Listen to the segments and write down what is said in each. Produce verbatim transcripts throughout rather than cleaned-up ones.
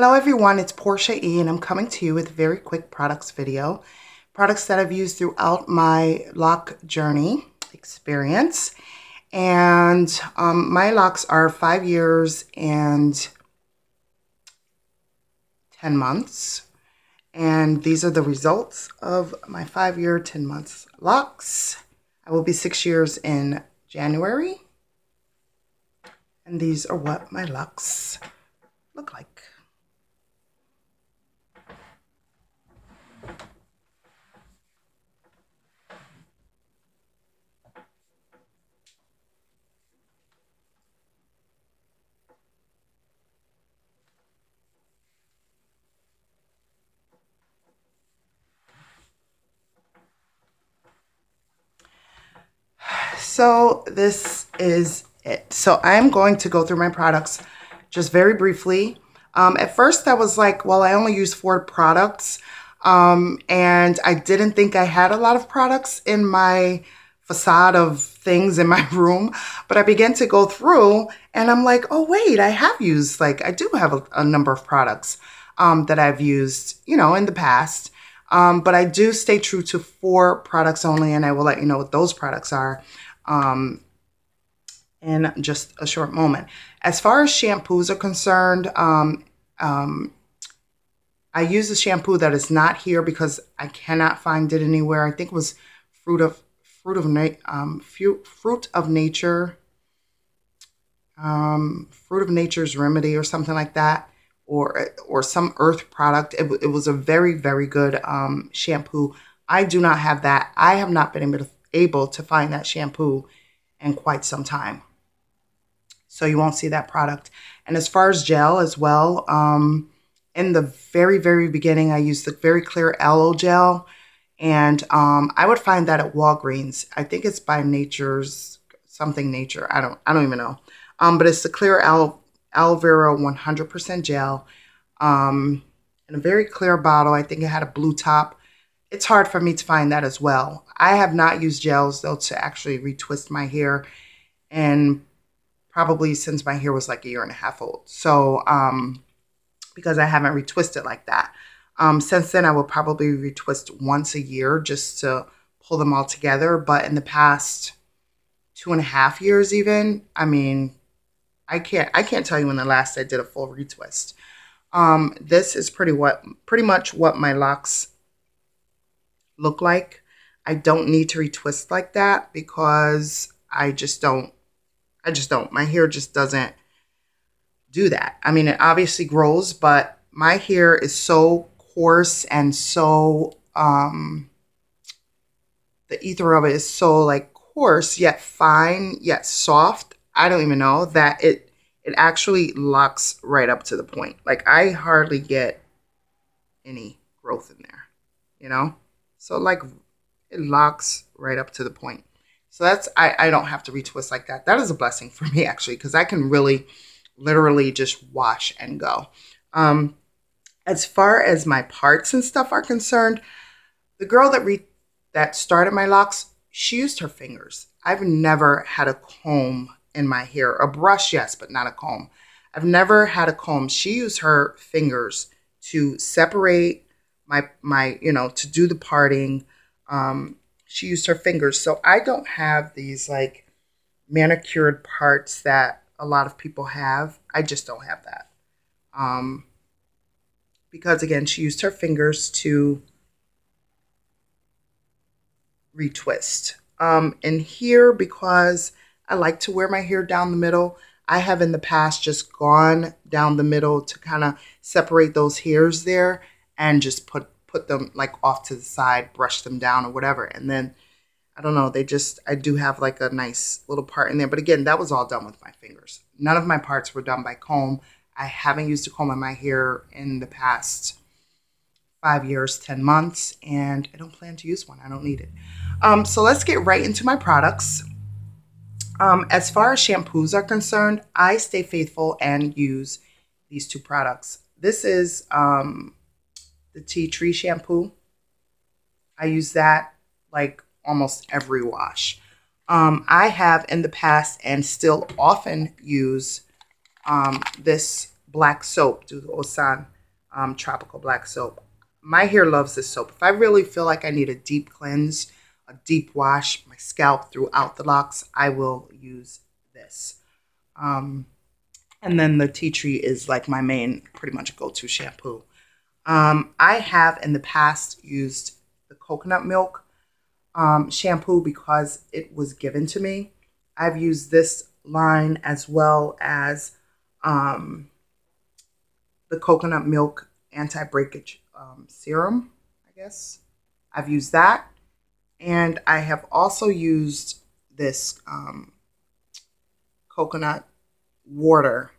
Hello everyone, it's Portia E and I'm coming to you with a very quick products video. Products that I've used throughout my lock journey experience. And um, my locks are five years and ten months. And these are the results of my five year, ten months locks. I will be six years in January. And these are what my locks look like. So this is it. So I'm going to go through my products just very briefly. Um, at first I was like, well, I only use four products. Um, and I didn't think I had a lot of products in my facade of things in my room. But I began to go through and I'm like, oh, wait, I have used, like I do have a, a number of products um, that I've used, you know, in the past. Um, but I do stay true to four products only. And I will let you know what those products are. Um, in just a short moment. As far as shampoos are concerned, um, um, I use a shampoo that is not here because I cannot find it anywhere. I think it was fruit of fruit of na um, fruit of nature, um, fruit of nature's remedy or something like that, or or some earth product. It, it was a very very good um, shampoo. I do not have that. I have not been able to. able to find that shampoo in quite some time. So you won't see that product. And as far as gel as well, um, in the very, very beginning, I used the very clear aloe gel. And um, I would find that at Walgreens. I think it's by Nature's, something Nature. I don't, I don't even know. Um, but it's the clear aloe, aloe vera one hundred percent gel um, in a very clear bottle. I think it had a blue top. It's hard for me to find that as well. I have not used gels though to actually retwist my hair, and probably since my hair was like a year and a half old. So um, because I haven't retwisted like that. Um, since then I will probably retwist once a year just to pull them all together. But in the past two and a half years even, I mean, I can't, I can't tell you when the last I did a full retwist. Um, this is pretty what, pretty much what my locks look like. I don't need to retwist like that because I just don't, I just don't. My hair just doesn't do that. I mean, it obviously grows, but my hair is so coarse and so, um, the ether of it is so like coarse, yet fine, yet soft. I don't even know that it, it actually locks right up to the point. Like I hardly get any growth in there, you know? So like it locks right up to the point. So that's, I, I don't have to retwist like that. That is a blessing for me actually, because I can really literally just wash and go. Um, as far as my parts and stuff are concerned, the girl that, re that started my locks, she used her fingers. I've never had a comb in my hair. A brush, yes, but not a comb. I've never had a comb. She used her fingers to separate My, my, you know, to do the parting. Um, she used her fingers. So I don't have these like manicured parts that a lot of people have. I just don't have that. Um, because again, she used her fingers to retwist. Um, and here, because I like to wear my hair down the middle, I have in the past just gone down the middle to kind of separate those hairs there and just put, put them like off to the side, brush them down or whatever. And then, I don't know, they just, I do have like a nice little part in there. But again, that was all done with my fingers. None of my parts were done by comb. I haven't used a comb in my hair in the past five years, ten months, and I don't plan to use one. I don't need it. Um, so let's get right into my products. Um, as far as shampoos are concerned, I stay faithful and use these two products. This is, um, the tea tree shampoo. I use that like almost every wash. Um, I have in the past and still often use um, this black soap, Dudu-Osun um, Tropical Black Soap. My hair loves this soap. If I really feel like I need a deep cleanse, a deep wash, my scalp throughout the locks, I will use this. Um, and then the tea tree is like my main, pretty much go-to shampoo. Um, I have in the past used the coconut milk um, shampoo because it was given to me. I've used this line as well as um, the coconut milk anti-breakage um, serum, I guess. I've used that. And I have also used this um, coconut water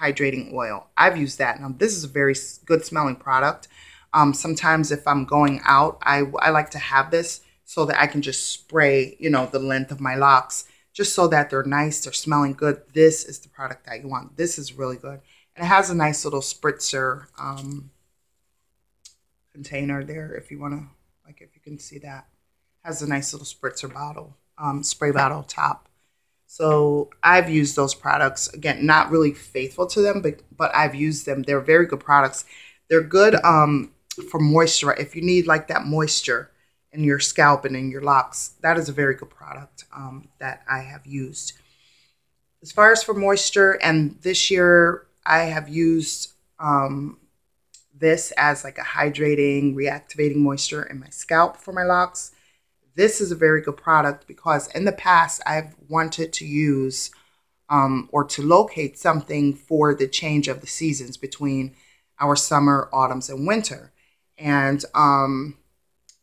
hydrating oil. I've used that. Now, this is a very good smelling product. Um, sometimes if I'm going out, I, I like to have this so that I can just spray, you know, the length of my locks just so that they're nice, they're smelling good. This is the product that you want. This is really good. And it has a nice little spritzer um, container there if you want to, like if you can see that. Has a nice little spritzer bottle, um, spray bottle top. So I've used those products. Again, not really faithful to them, but, but I've used them. They're very good products. They're good um, for moisture. If you need like that moisture in your scalp and in your locks, that is a very good product um, that I have used. As far as for moisture, and this year I have used um, this as like a hydrating, reactivating moisture in my scalp for my locks. This is a very good product because in the past I've wanted to use um, or to locate something for the change of the seasons between our summer, autumns, and winter. And um,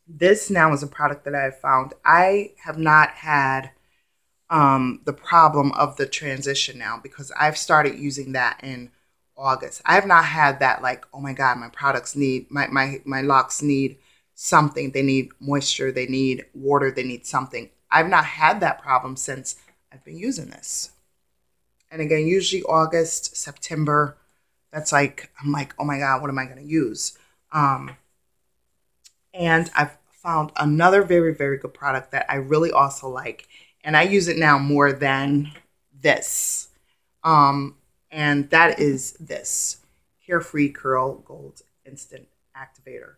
this now is a product that I have found. I have not had um, the problem of the transition now because I've started using that in August. I have not had that like, oh my God, my products need, my, my, my locks need something. They need moisture, they need water, they need something. I've not had that problem since I've been using this. And again, usually August, September, that's like, I'm like, oh my God, what am I going to use? Um, and I've found another very, very good product that I really also like. And I use it now more than this. Um, and that is this Carefree Curl Gold Instant Activator.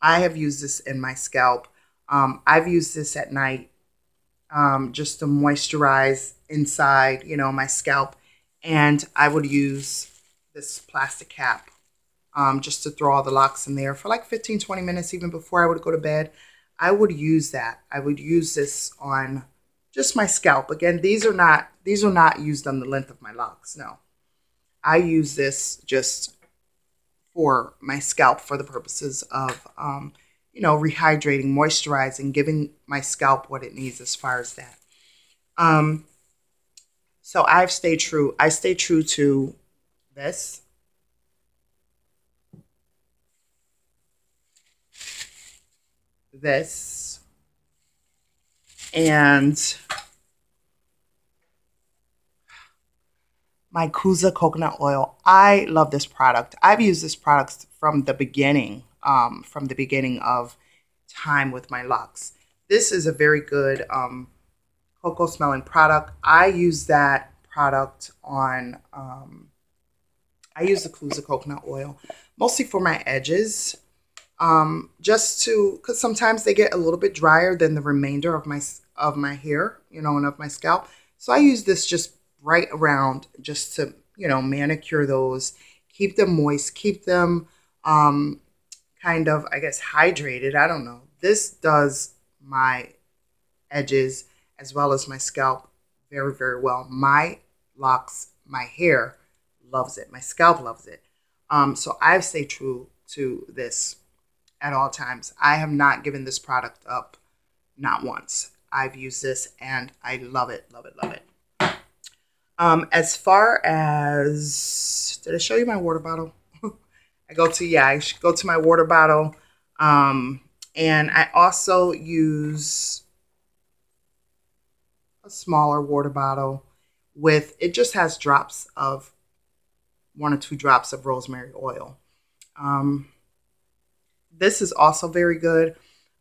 I have used this in my scalp. Um, I've used this at night um, just to moisturize inside, you know, my scalp. And I would use this plastic cap um, just to throw all the locks in there for like fifteen, twenty minutes, even before I would go to bed. I would use that. I would use this on just my scalp. Again, these are not, these are not used on the length of my locks. No, I use this just for my scalp for the purposes of, um, you know, rehydrating, moisturizing, giving my scalp what it needs as far as that. Um, so I've stayed true. I stay true to this. This. And my Kuza coconut oil. I love this product. I've used this product from the beginning, um, from the beginning of time with my locks. This is a very good um, cocoa smelling product. I use that product on, um, I use the Kuza coconut oil, mostly for my edges, um, just to, because sometimes they get a little bit drier than the remainder of my, of my hair, you know, and of my scalp. So I use this just right around just to, you know, manicure those, keep them moist, keep them um, kind of, I guess, hydrated. I don't know. This does my edges as well as my scalp very, very well. My locks, my hair loves it. My scalp loves it. Um, so I've stayed true to this at all times. I have not given this product up, not once. I've used this and I love it, love it, love it. Um, as far as, did I show you my water bottle? I go to, yeah, I go to my water bottle. Um, and I also use a smaller water bottle with, it just has drops of, one or two drops of rosemary oil. Um, this is also very good.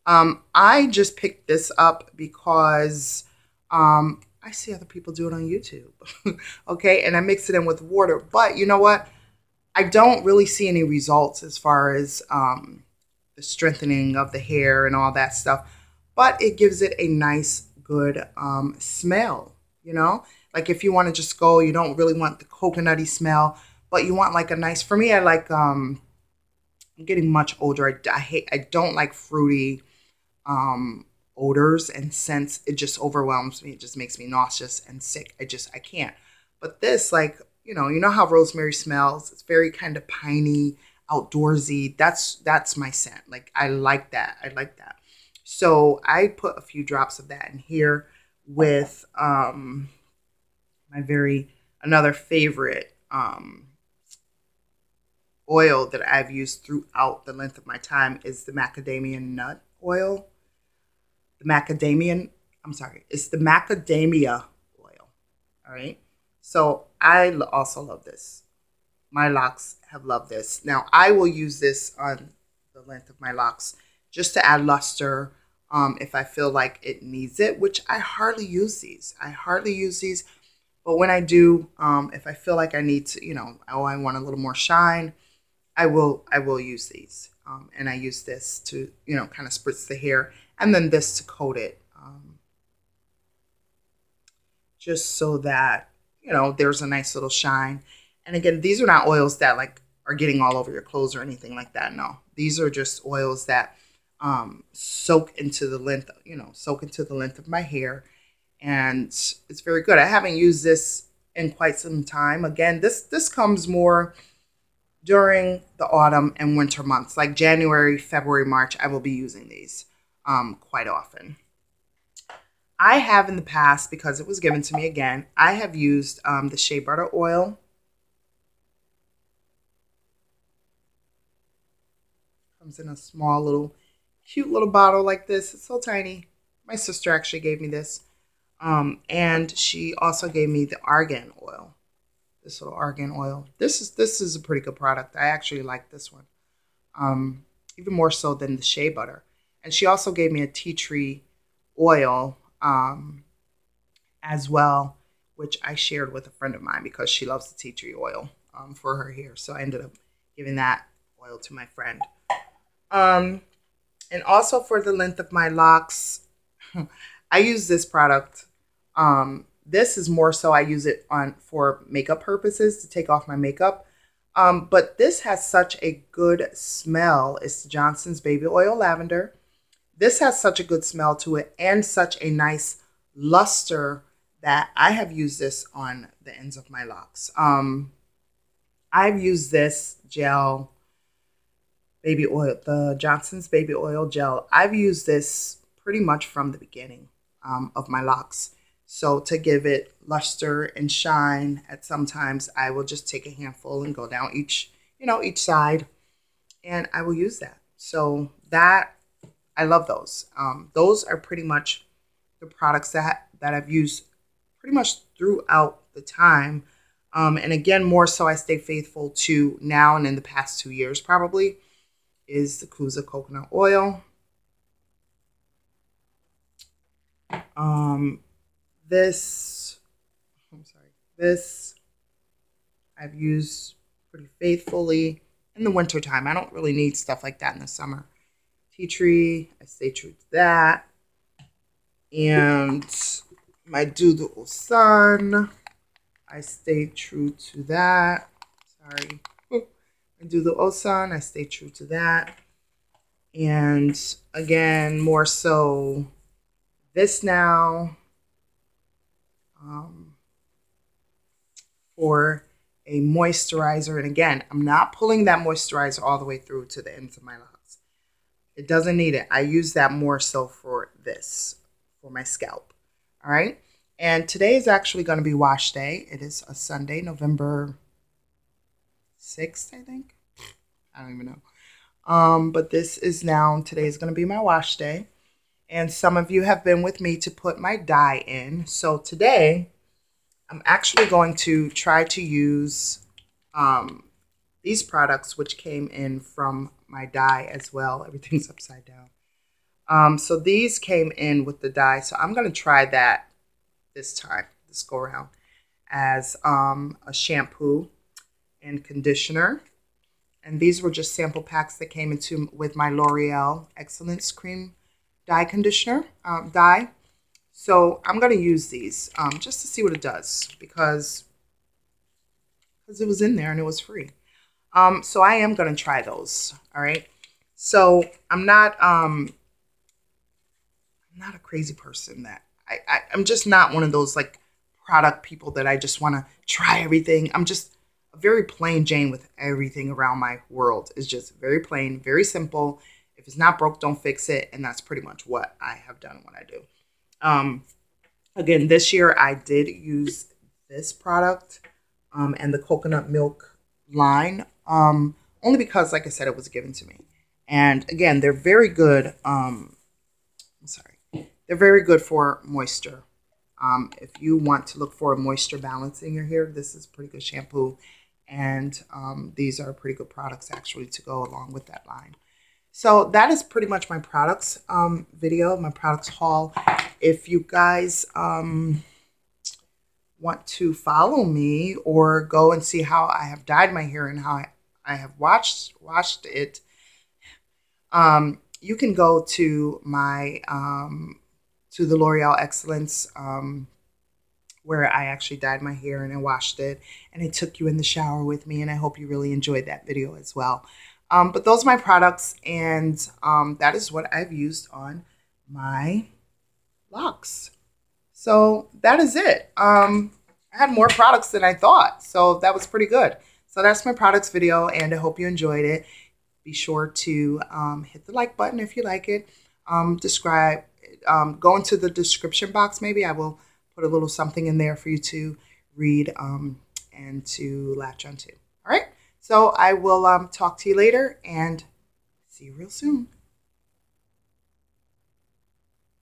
Um, I just picked this up because, um, I see other people do it on YouTube, okay? And I mix it in with water. But you know what? I don't really see any results as far as um, the strengthening of the hair and all that stuff, but it gives it a nice, good um, smell, you know? Like if you want to just go, you don't really want the coconutty smell, but you want like a nice, for me, I like, um, I'm getting much older. I, I hate, I don't like fruity um, odors and scents. It just overwhelms me. It just makes me nauseous and sick. I just, I can't. But this, like, you know, you know how rosemary smells. It's very kind of piney, outdoorsy. That's, that's my scent. Like, I like that. I like that. So I put a few drops of that in here with, um, my very, another favorite, um, oil that I've used throughout the length of my time is the macadamia nut oil. The macadamia, I'm sorry, it's the macadamia oil. All right. So I also love this. My locks have loved this. Now I will use this on the length of my locks just to add luster um, if I feel like it needs it, which I hardly use these. I hardly use these, but when I do, um, if I feel like I need to, you know, oh, I want a little more shine, I will, I will use these. Um, and I use this to, you know, kind of spritz the hair, and then this to coat it, um, just so that, you know, there's a nice little shine. And again, these are not oils that like are getting all over your clothes or anything like that. No, these are just oils that um, soak into the length, you know, soak into the length of my hair. And it's very good. I haven't used this in quite some time. Again, this, this comes more during the autumn and winter months, like January, February, March. I will be using these um, quite often. I have in the past, because it was given to me again, I have used um, the shea butter oil. Comes in a small little, cute little bottle like this. It's so tiny. My sister actually gave me this. Um, and she also gave me the argan oil, this little argan oil. This is, this is a pretty good product. I actually like this one, um, even more so than the shea butter. And she also gave me a tea tree oil um, as well, which I shared with a friend of mine because she loves the tea tree oil um, for her hair. So I ended up giving that oil to my friend. Um, and also for the length of my locks, I use this product. Um, this is more so I use it on for makeup purposes to take off my makeup. Um, but this has such a good smell. It's Johnson's Baby Oil Lavender. This has such a good smell to it and such a nice luster that I have used this on the ends of my locks. Um, I've used this gel, baby oil, the Johnson's Baby Oil Gel. I've used this pretty much from the beginning um, of my locks. So to give it luster and shine, at sometimes I will just take a handful and go down each, you know, each side, and I will use that. So that, I love those. Um, those are pretty much the products that, that I've used pretty much throughout the time. Um, and again, more so I stay faithful to now and in the past two years probably is the Kuza coconut oil. Um, this, I'm sorry, this I've used pretty faithfully in the winter time. I don't really need stuff like that in the summer. Tea tree, I stay true to that. And my Dudu-Osun, I stay true to that. Sorry. My Dudu-Osun, I stay true to that. And again, more so this now um, for a moisturizer. And again, I'm not pulling that moisturizer all the way through to the ends of my locks. It doesn't need it. I use that more so for this, for my scalp. All right. And today is actually going to be wash day. It is a Sunday, November sixth, I think. I don't even know. Um, but this is now, today is going to be my wash day. And some of you have been with me to put my dye in. So today I'm actually going to try to use um, these products, which came in from my dye as well. Everything's upside down. Um, so these came in with the dye. So I'm going to try that this time, this go around, as um, a shampoo. and conditioner. And these were just sample packs that came into with my L'Oreal Excellence Cream Dye Conditioner, um, dye. So I'm going to use these um, just to see what it does because, because it was in there and it was free. Um, so I am going to try those, all right? So I'm not, um, I'm not a crazy person that, I, I, I'm just not one of those like product people that I just want to try everything. I'm just a very plain Jane with everything around my world. It's just very plain, very simple. If it's not broke, don't fix it. And that's pretty much what I have done when I do. Um, again, this year I did use this product um, and the coconut milk line um, only because, like I said, it was given to me. And again, they're very good. Um, I'm sorry. They're very good for moisture. Um, if you want to look for a moisture balance in your hair, this is a pretty good shampoo. And um, these are pretty good products actually to go along with that line. So that is pretty much my products um, video, my products haul. If you guys um, want to follow me or go and see how I have dyed my hair and how I, I have washed, washed it, um, you can go to my, um, to the L'Oreal Excellence um, where I actually dyed my hair and I washed it and I took you in the shower with me, and I hope you really enjoyed that video as well. Um, but those are my products, and um, that is what I've used on my locks. So that is it. Um, I had more products than I thought, so that was pretty good. So that's my products video, and I hope you enjoyed it. Be sure to um, hit the like button if you like it. Um, describe, um, go into the description box maybe. I will put a little something in there for you to read um, and to latch onto. All right? So I will um, talk to you later and see you real soon.